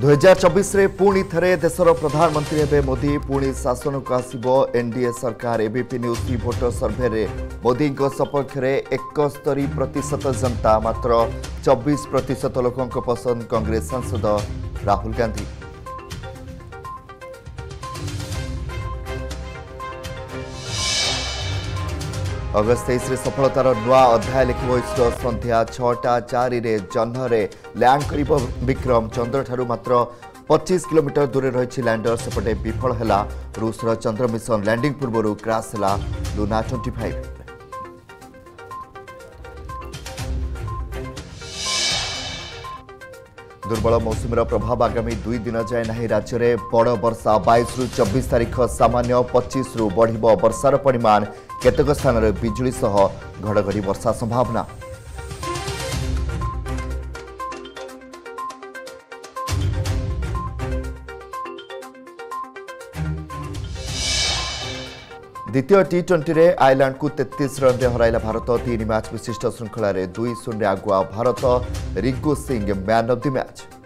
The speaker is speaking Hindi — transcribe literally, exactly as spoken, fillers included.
दो हज़ार चौबीस रे पुणी थरे देशर प्रधानमंत्री हेबे मोदी पुणी शासन को आसिबो एनडीए सरकार एबीपी न्यूज की भोटर सर्भे रे मोदी सपक्ष रे एकस्तरी प्रतिशत जनता मात्र चौबीस प्रतिशत लोकों पसंद कांग्रेस सांसद राहुल गांधी। अगस्त तेईस रे सफलतार नुआ अध्याय लिखो इसरो संध्या छटा चार जह्न लैंड करिबो विक्रम चंद्र ठारू मात्र पच्चीस किलोमीटर दूर रही लैंडर सेपटे विफल है रूसर चंद्र मिशन लैंडिंग पूर्व क्राश है लुना पच्चीस। दुर्बल मौसुमीर प्रभाव आगामी दुई दिन जाए ना राज्य में बड़ वर्षा बाईस रु चौबीस तारीख सामान्य पच्चीस रु बढ़ वर्षार परिमाण केतक स्थान में बिजुली सह घड़घड़ी वर्षा संभावना। द्वितीय टी ट्वेंटी रे आयरलैंड को तेतीस रन में हराइला भारत तीन मैच विशिष्ट श्रृंखला दुई शून्य आगुआ Bharat Rinku Singh man of the match.